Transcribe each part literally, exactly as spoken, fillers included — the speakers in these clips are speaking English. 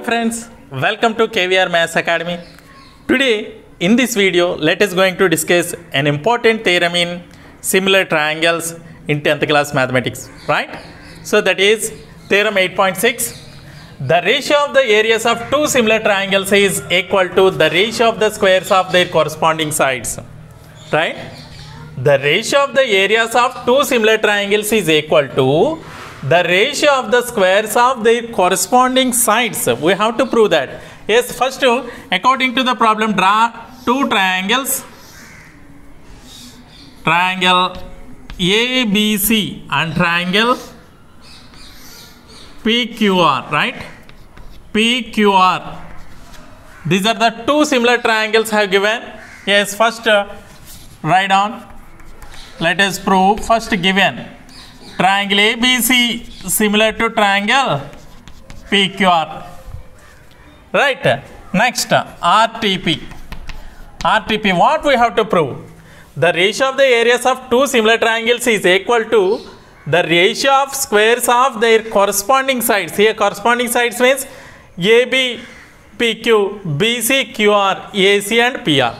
Hi friends, welcome to K V R Maths Academy. Today in this video let us going to discuss an important theorem in similar triangles in tenth class mathematics, right? So that is theorem eight point six. The ratio of the areas of two similar triangles is equal to the ratio of the squares of their corresponding sides, right? The ratio of the areas of two similar triangles is equal to the ratio of the squares of their corresponding sides. We have to prove that. Yes, first according to the problem, draw two triangles, triangle A B C and triangle P Q R, right? P Q R, these are the two similar triangles have given. Yes, first write down, let us prove. First given triangle A B C similar to triangle P Q R, right? Next R T P. R T P, what we have to prove? The ratio of the areas of two similar triangles is equal to the ratio of squares of their corresponding sides. Here corresponding sides means A B, P Q, B C, Q R, A C and P R,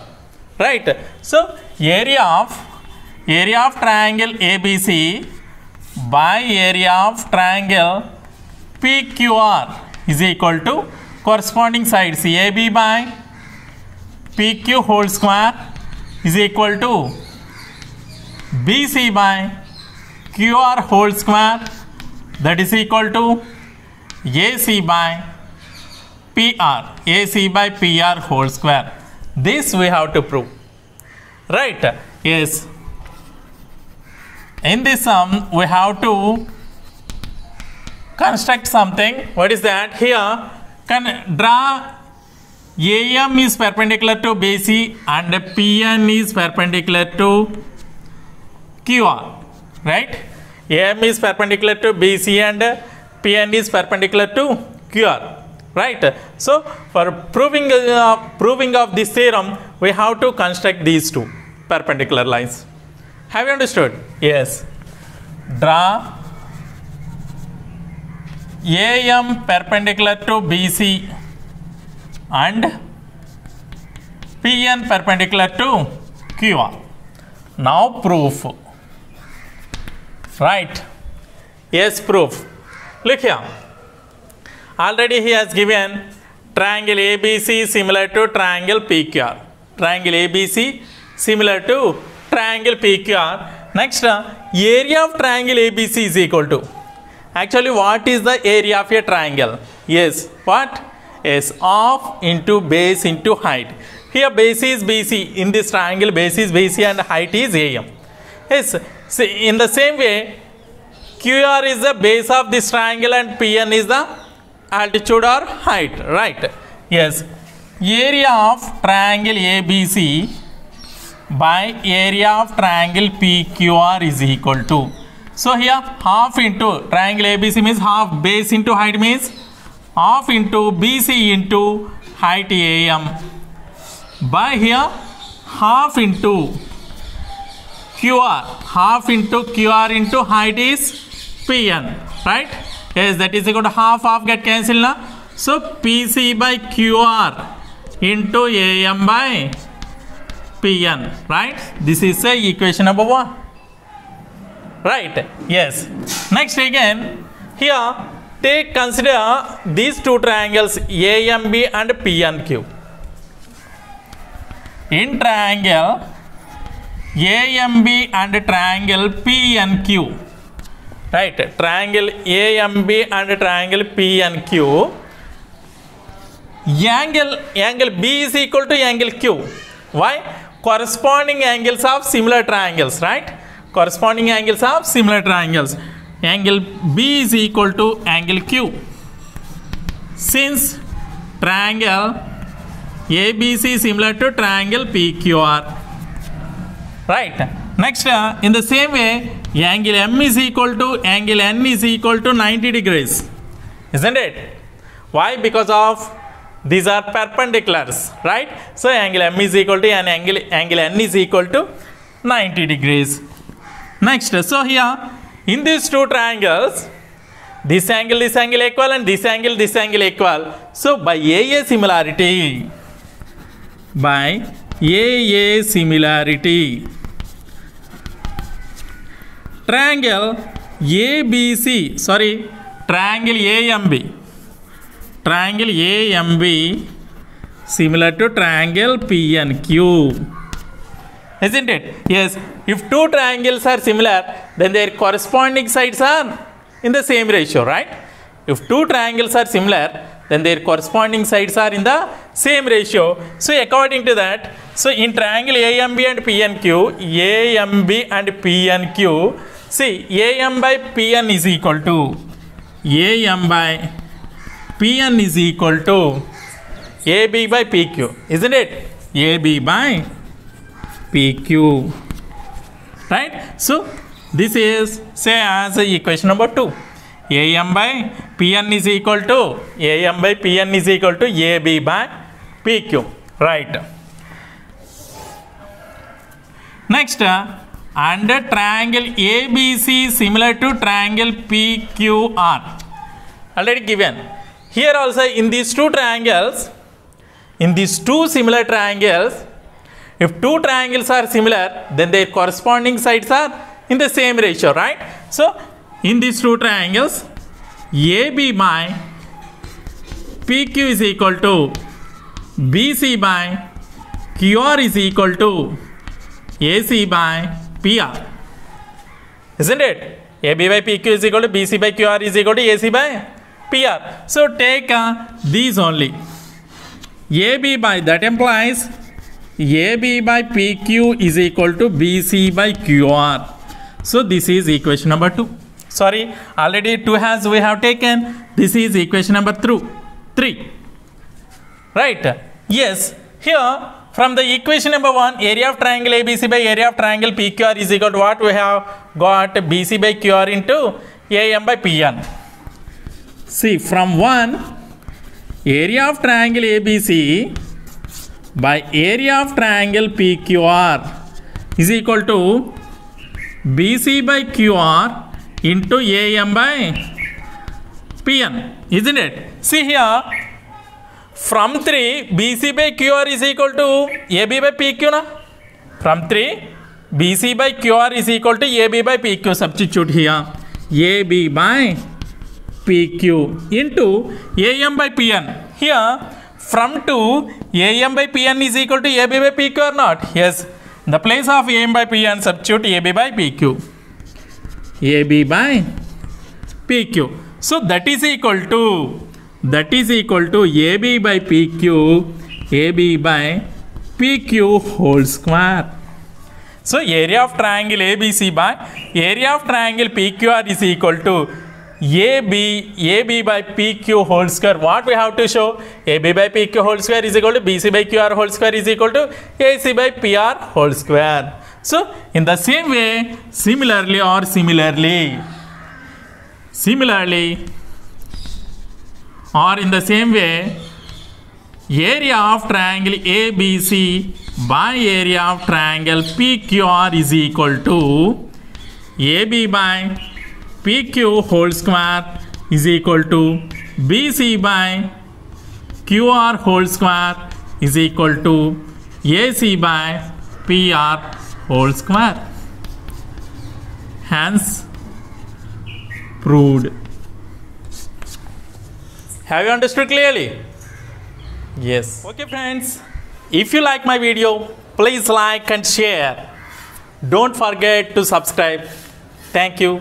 right? So area of area of triangle A B C by area of triangle P Q R is equal to corresponding sides A B by P Q whole square is equal to B C by Q R whole square, that is equal to AC by PR, AC by PR whole square. This we have to prove, right? Yes. In this sum, we have to construct something. What is that? Here, can draw A M is perpendicular to B C and P N is perpendicular to Q R, right? A M is perpendicular to B C and P N is perpendicular to Q R, right? So, for proving uh, proving of this theorem, we have to construct these two perpendicular lines. Have you understood? Yes. Draw A M perpendicular to B C and P N perpendicular to Q R. Now proof. Right. Yes, proof. Look here. Already he has given triangle A B C similar to triangle P Q R. Triangle A B C similar to triangle P Q R. Next, area of triangle A B C is equal to, actually what is the area of a triangle? Yes, what? Yes, off into base into height. Here base is B C, in this triangle base is B C and height is A M. Yes, so in the same way Q R is the base of this triangle and P N is the altitude or height, right? Yes, area of triangle A B C by area of triangle P Q R is equal to, so here half into triangle A B C means half, base into height means half into B C into height A M by here half into Q R, half into Q R into height is P N, right? Yes, that is equal to half half get cancelled now. So P C by Q R into A M by P N, right? This is a equation number one, right? Yes. Next again, here take consider these two triangles A M B and P N Q. In triangle A M B and triangle P N Q, right? Triangle A M B and triangle P N Q, angle angle B is equal to angle Q. Why? Corresponding angles of similar triangles, right? Corresponding angles of similar triangles. Angle B is equal to angle Q. Since triangle A B C similar to triangle P Q R, right? Next, uh, in the same way, angle M is equal to angle N is equal to ninety degrees, isn't it? Why? Because of these are perpendiculars, right? So angle M is equal to and angle angle N is equal to ninety degrees. Next, so here in these two triangles This angle, this angle equal, and this angle, this angle equal. So, by A A similarity, by A A similarity, triangle A B C, sorry, triangle A M B, triangle A M B similar to triangle P N Q. Isn't it? Yes. If two triangles are similar, then their corresponding sides are in the same ratio, right? If two triangles are similar, then their corresponding sides are in the same ratio. So, according to that, so in triangle A M B and P N Q, A M B and P N Q, see, A M by P N is equal to, A M by P N is equal to A B by P Q, isn't it? A B by P Q, right? So, this is say as equation number two. A M by P N is equal to, A M by P N is equal to A B by P Q, right? Next, under triangle A B C similar to triangle P Q R, already given. Here also in these two triangles, in these two similar triangles, if two triangles are similar, then their corresponding sides are in the same ratio, right? So, in these two triangles, A B by P Q is equal to B C by Q R is equal to A C by P R. Isn't it? A B by P Q is equal to B C by Q R is equal to A C by P R. So, take uh, these only. A B by, that implies A B by P Q is equal to B C by Q R. So, this is equation number two. Sorry, already two has we have taken. This is equation number three. Right? Yes. Here, from the equation number one, area of triangle A B C by area of triangle P Q R is equal to what? We have got B C by Q R into A M by P N. See, from one, area of triangle A B C by area of triangle P Q R is equal to B C by Q R into A M by P N, isn't it? See here, from three, B C by Q R is equal to A B by P Q, na? From three, B C by Q R is equal to A B by P Q, substitute here, A B by P Q into A M by P N. Here, from two, A M by P N is equal to A B by P Q or not? Yes. In the place of A M by P N, substitute A B by P Q. A B by P Q. So, that is equal to, that is equal to A B by P Q, A B by P Q whole square. So, area of triangle A B C by area of triangle P Q R is equal to A B, A B by P Q whole square. What we have to show? A B by P Q whole square is equal to B C by Q R whole square is equal to A C by P R whole square. So, in the same way, similarly or similarly, similarly or in the same way, area of triangle A B C by area of triangle P Q R is equal to A B by P Q whole square is equal to B C by Q R whole square is equal to A C by P R whole square. Hence, proved. Have you understood clearly? Yes. Okay friends, if you like my video, please like and share. Don't forget to subscribe. Thank you.